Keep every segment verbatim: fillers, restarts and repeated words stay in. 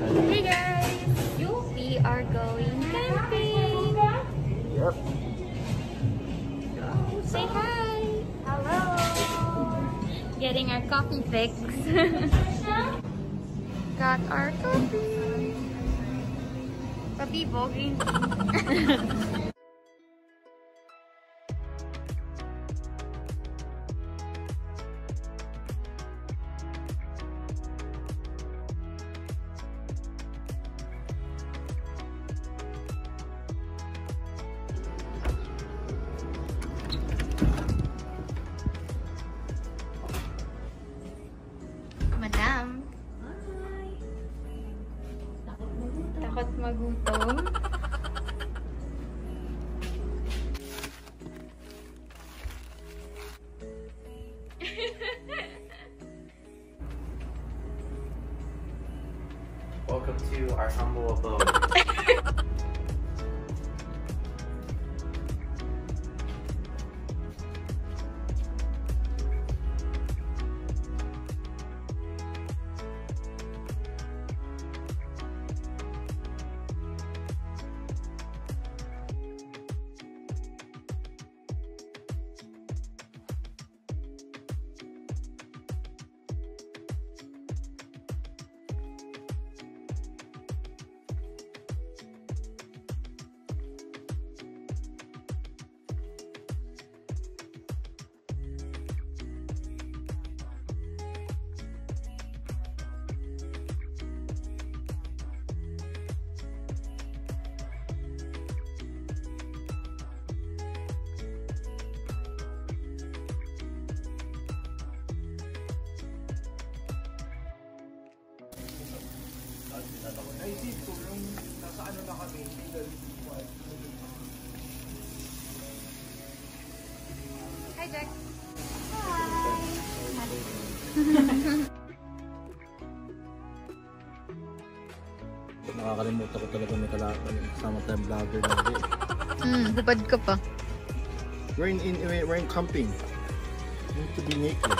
Hey guys, you we are going camping. Yep. Go. Say hi. Hello. Getting our coffee fix. Got our coffee. Papi bogging. Magutom. Welcome to our humble abode. Naisip ko yung nasa ano na kami, hi Jack! Hi! Nakakalimutan ko talaga may kalaban kasama tayong vlogger lagi. Hmm, bubad ka pa. We're in, in, we're in camping. We need to be naked.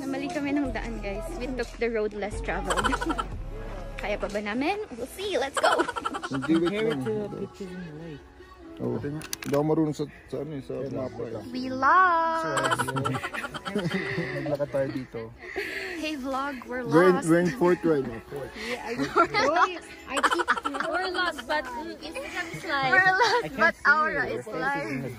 Namali kami ng daan, guys. We took the road less traveled. Kaya pa ba namin? We'll see. Let's go! We lost! Hey vlog, we're lost. We're in, we're in port right now. Yeah, I keep we're lost, but Instagram is live. We're lost, but Aura is live.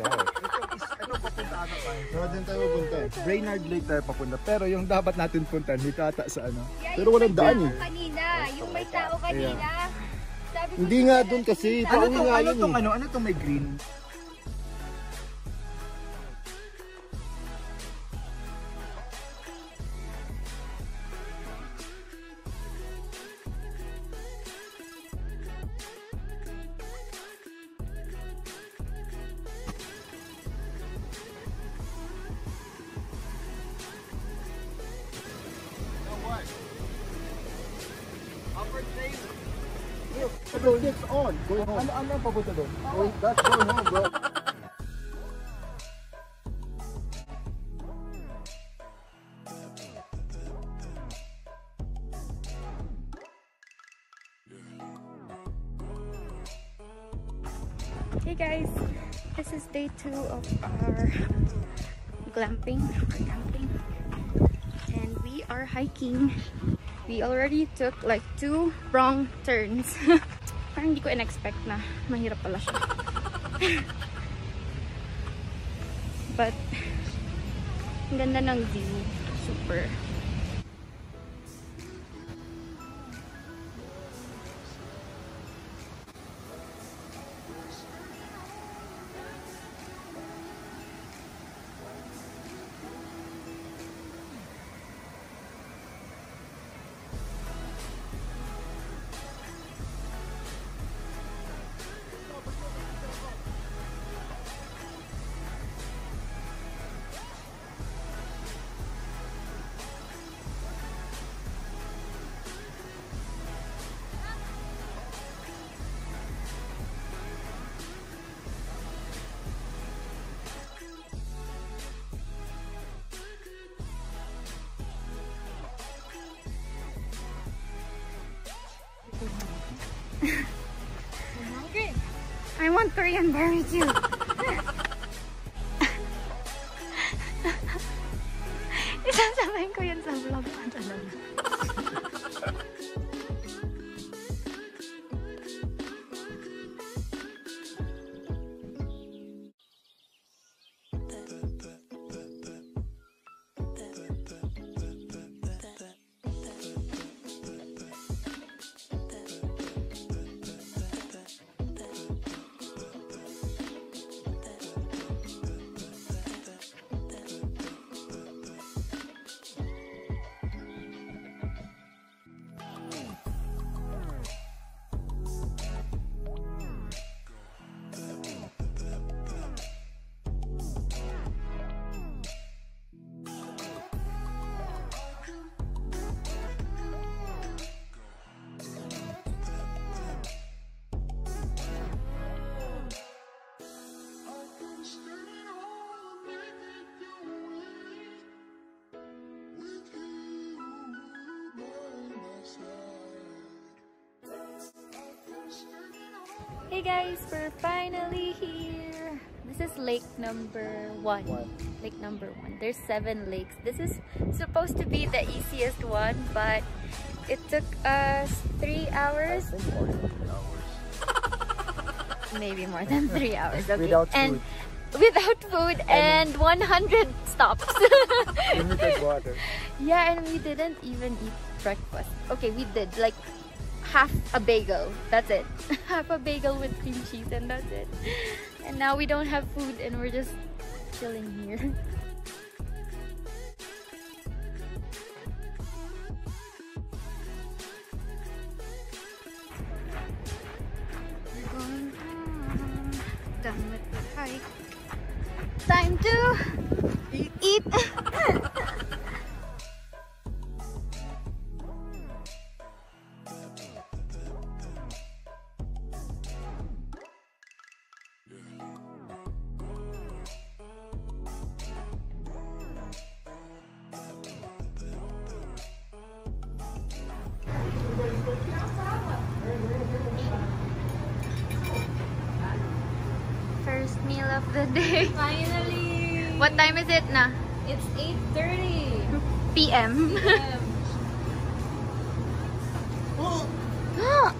Pero din tayo punta. Brainerd Lake tayo papunta. Pero yung dapat natin punta, hindi ata sa ano. Yeah, pero walang daan eh. Kanina, yung may tao kanina. Sabi hindi nga doon kasi. Ano tong ano tong ano? Ano tong may green? Bro, it's on. Go home. Ano ano papunta doon? That's going home, bro. Hey guys, this is day two of our glamping. We're camping, and we are hiking. We already took like two wrong turns. Parang hindi ko in-expect na mahirap pala siya. But Ang ganda ng view. Super. I want Korean barbecue. Isasabayin ko yan sa vlog pa talaga. Hey guys, we're finally here. This is lake number one. What? Lake number one. There's seven lakes. This is supposed to be the easiest one, but it took us three hours. I think more than three hours. Maybe more than three hours. Okay. Without food. And without food and, and one hundred stops. Limited water. Yeah, and we didn't even eat breakfast. Okay, we did like half a bagel, that's it. Half a bagel with cream cheese and that's it. And now we don't have food and we're just chilling here. We're going home. Done with the hike. Time to eat. eat. First meal of the day. Finally! What time is it na? It's eight thirty p m. Oh!